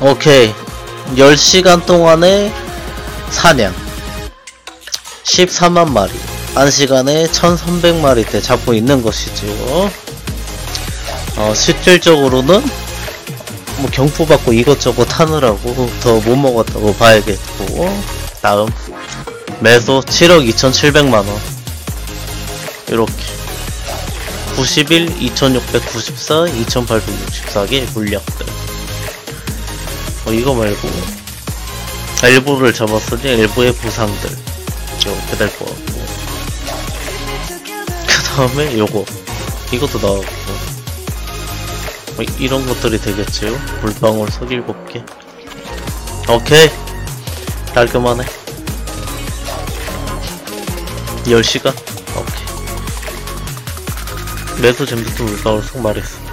오케이. 10시간 동안의 사냥 14만 마리, 한시간에 1300마리대 잡고 있는 것이죠. 실질적으로는 뭐 경포받고 이것저것 하느라고 더 못먹었다고 봐야겠고. 다음 메소 7억 2700만원, 이렇게 91, 2694, 2864개 물량들. 이거 말고 엘보를 잡았으니 엘보의 보상들 이렇게 될 것 같고, 그 다음에 요거 이것도 나왔고, 이런 것들이 되겠지요. 물방울 석 7개. 오케이, 깔끔하네. 10시간. 오케이. 메소 젬스톤 물방울 석 말했어.